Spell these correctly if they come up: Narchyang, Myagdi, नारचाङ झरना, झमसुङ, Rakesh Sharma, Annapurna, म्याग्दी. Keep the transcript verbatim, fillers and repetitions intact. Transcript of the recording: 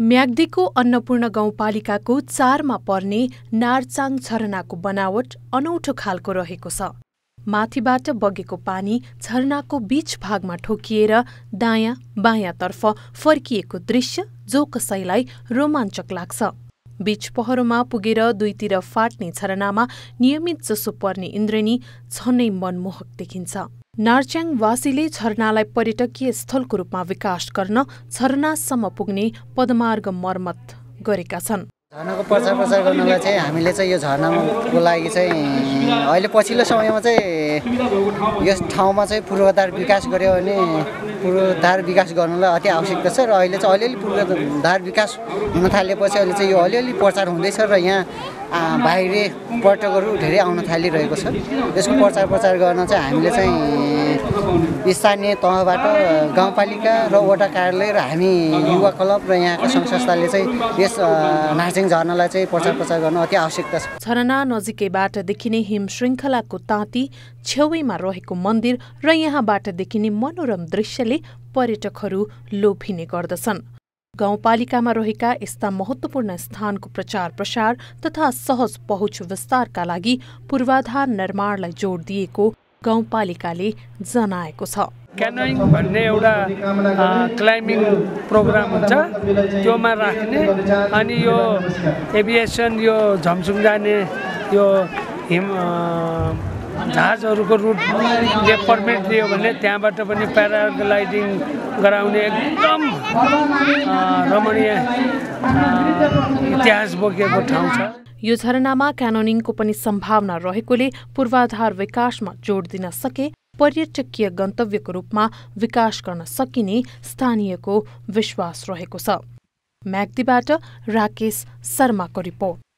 म्याग्दीको अन्नपूर्ण गाउँपालिकाको चार मा पर्ने नारचाङ झरनाको बनावट अनौठो खालको रहेको छ। माथिबाट बगेको पानी झरनाको बीच भागमा ठोकिएर दायाँ बायाँतर्फ फर्किएको दृश्य जो कसैलाई रोमाञ्चक लाग्छ। बीच पहरोमा पुगेर दुईतिर फाट्ने झरनामा नियमित जसो पर्ने इन्द्रेणी झनै मनमोहक देखिन्छ। नारच्याङ वासीले झरनालाई पर्यटकीय स्थलको रूपमा विकास गर्न झरनासम्म पुग्ने पदमार्ग मर्मत गरेका छन्। झरनाको प्रचार प्रसार गर्नलाई चाहिँ हामीले चाहिँ यो झरनाको लागि चाहिँ अहिले पछिल्लो समयमा चाहिँ यस ठाउँमा चाहिँ पूर्वाधार विकास गर्यो भने पूर्वाधार विकास गर्नलाई अति आवश्यकता छ र अहिले चाहिँ अलिअलि पूर्वाधार विकास हुन थालेपछि अहिले चाहिँ यो अलिअलि प्रचार हुँदैछ र यहाँ बाहिरी पर्यटकहरू धेरै आउन थालिरहेको छ। यसको प्रचार प्रसार गर्न चाहिँ हामीले चाहिँ स्थानीय तहबाट गाउँपालिका र वडा कार्यालय र हामी युवा क्लब र यहाँका सङ्घ संस्थाले चाहिँ यस नारच्याङ झरनालाई चाहिँ प्रचार प्रसार गर्न अति आवश्यकता छ। झरना नजिकैबाट देखिने हिम श्रृङ्खलाको ताँती छेउमा रहेको मन्दिर र यहाँबाट देखिने मनोरम दृश्यले पर्यटकहरू लोभिने गर्दछन्। गाउँपालिकामा रहेका यस्ता महत्त्वपूर्ण स्थानको प्रचार प्रसार तथा सहज पहुँच विस्तारका लागि पूर्वाधार निर्माणलाई जोड दिएको गाउँपालिकाले जनाएको छ। क्यानोइङ भन्ने एउटा क्लाइम्बिङ प्रोग्राम हुन्छ, त्योमा राख्ने अनि यो एभिएसन यो झमसुङ जाने यो हिम जहाजहरुको रूटले पर्मिट दियो भने त्यहाँबाट पनि प्याराग्लाइडिङ गराउने एकदम रमणीय इतिहास बोकेको ठाउँ छ। यो झरनामा क्यानोनिङको पनि सम्भावना रहेकोले पूर्वाधार विकासमा जोड दिन सके पर्यटकीय गन्तव्यको रूपमा विकास गर्न सकिने स्थानीयको विश्वास रहेको छ। म्याग्दीबाट राकेश शर्माको रिपोर्ट।